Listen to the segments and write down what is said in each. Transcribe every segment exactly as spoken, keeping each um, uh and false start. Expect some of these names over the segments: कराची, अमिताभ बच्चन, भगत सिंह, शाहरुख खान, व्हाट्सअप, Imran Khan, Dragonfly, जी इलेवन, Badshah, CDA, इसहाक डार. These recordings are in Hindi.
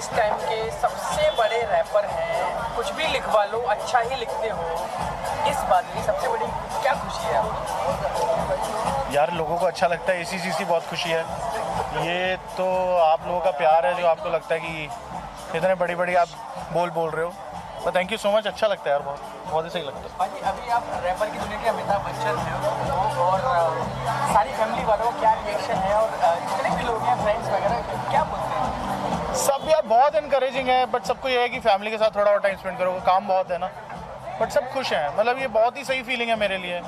इस टाइम के सबसे बड़े रैपर हैं, कुछ भी लिखवा लो अच्छा ही लिखते हो, इस बात की सबसे बड़ी क्या खुशी है आपको? यार लोगों को अच्छा लगता है इसी चीज़ की बहुत खुशी है। ये तो आप लोगों का प्यार है जो आपको लगता है कि इतने बड़ी बड़ी आप बोल बोल रहे हो, तो थैंक यू सो मच। अच्छा लगता है यार, बहुत बहुत ही सही लगता है। अभी आप रैपर की दुनिया के अमिताभ बच्चन हो और सारी फैमिली वालों क्या रिएक्शन है और जितने भी लोग हैं फ्रेंड्स वगैरह क्या बोलते हैं? सब यार बहुत इनकरेजिंग है, बट सबको ये है कि फैमिली के साथ थोड़ा और टाइम स्पेंड करो, काम बहुत है ना, बट सब खुश हैं। मतलब ये बहुत ही सही फीलिंग है मेरे लिए,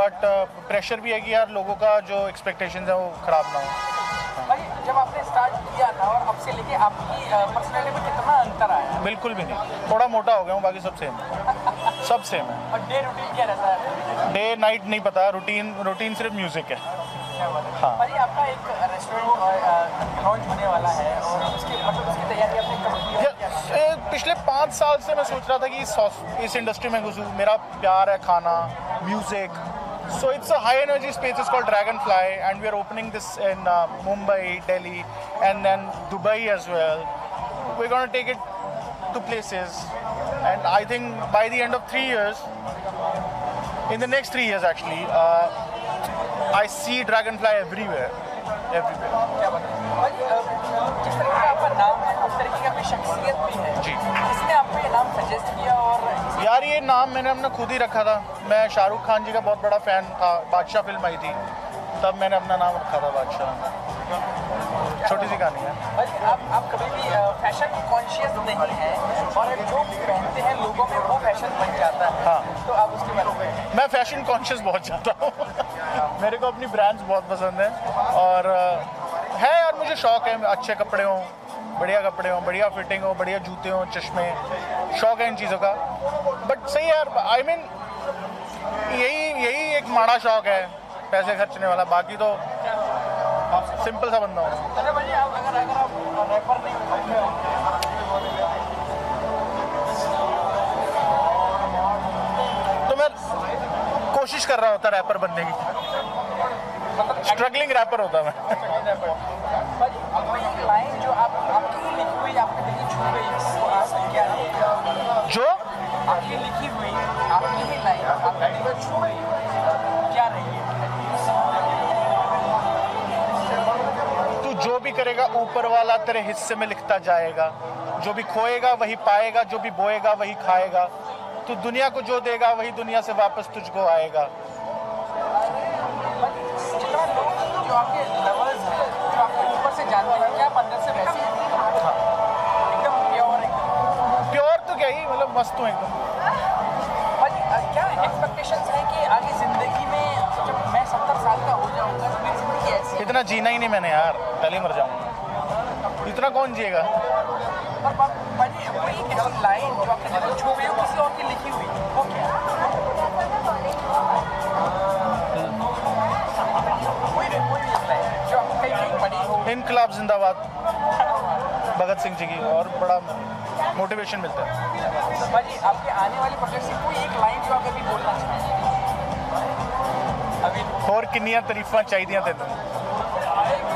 बट प्रेशर भी है कि यार लोगों का जो एक्सपेक्टेशंस है वो ख़राब ना हो। भाई जब आपने स्टार्ट किया था और अब से लेके आपकी पर्सनैलिटी में कितना अंतर आया? बिल्कुल भी नहीं, थोड़ा मोटा हो गया हूँ, बाकी सब सेम है, सब सेम है। और डे रूटीन क्या रहता है? डे नाइट नहीं पता, रूटीन रूटीन सिर्फ म्यूज़िक है। हाँ। अरे आपका एक रेस्टोरेंट लॉन्च होने वाला है और उसकी मतलब उसकी तैयारी आपने कब की है? क्या पिछले पाँच साल से मैं सोच रहा था कि इस इंडस्ट्री में घुसूँ, मेरा प्यार है खाना, music, so it's a high energy space, is called Dragonfly and we are opening this in Mumbai, Delhi and then Dubai as well. We are gonna take it to places and I think by the end of three years, in the next three years actually I see Dragonfly everywhere, everywhere. क्या बात है? जिस तरीके का आपका नाम है उस तरीके की आपकी शख्सियत भी है जी। किसने आपको ये नाम सजेस्ट किया? और यार ये नाम मैंने अपना खुद ही रखा था। मैं शाहरुख खान जी का बहुत बड़ा फ़ैन था, बादशाह फिल्म आई थी तब मैंने अपना नाम रखा था बादशाह। छोटी सी कहानी है। आप आप कभी भी फैशन कॉन्शियस नहीं है और जो पहनते हैं लोगों में वो फैशन बन जाता है। हाँ, तो आप उसके बारे में? मैं फैशन कॉन्शियस बहुत जाता हूँ, मेरे को अपनी ब्रांड्स बहुत पसंद है और है यार मुझे शौक़ है अच्छे कपड़े हों, बढ़िया कपड़े हों, बढ़िया फिटिंग हो, बढ़िया जूते हों, चश्मे, शौक़ है इन चीज़ों का। बट सही यार, आई मीन यही यही एक माड़ा शौक़ है पैसे खर्चने वाला, बाकी तो सिंपल सा बंदा हूँ। तो मैं कोशिश कर रहा होता रैपर बनने की, स्ट्रगलिंग रैपर होता है मैं। जो आपकी लिखी हुई आपकी ही लाइन आपका दिल छू गई क्या रही है? तू जो भी करेगा ऊपर वाला तेरे हिस्से में लिखता जाएगा, जो भी खोएगा वही पाएगा, जो भी बोएगा वही खाएगा, तू दुनिया को जो देगा वही दुनिया से वापस तुझको आएगा। आपके लवर्स हैं जो आपको ऊपर से जानते हैं क्या अंदर से वैसे एकदम प्योर एकदम प्योर तो क्या ही मतलब मस्त हूँ एकदम। भाई क्या एक्सपेक्टेशंस हैं कि आगे ज़िंदगी में जब मैं सत्तर साल का हो जाऊँगा तो मेरी ज़िंदगी ऐसी? इतना जीना ही नहीं मैंने यार, पहले मर जाऊँगा, इतना कौन जिएगा? और भाई कोई ऐसी लाइन जो आपके दिल छू गई हो किसी और की लिखी हुई वो क्या? इनकलाब जिंदाबाद, भगत सिंह जी की, और बड़ा मोटिवेशन मिलता है। भाई आपके आने वाली प्रोजेक्ट से कोई एक लाइन जो आप अभी बोलना चाहेंगे? अभी और कितनी तारीफां चाहिए तेरे?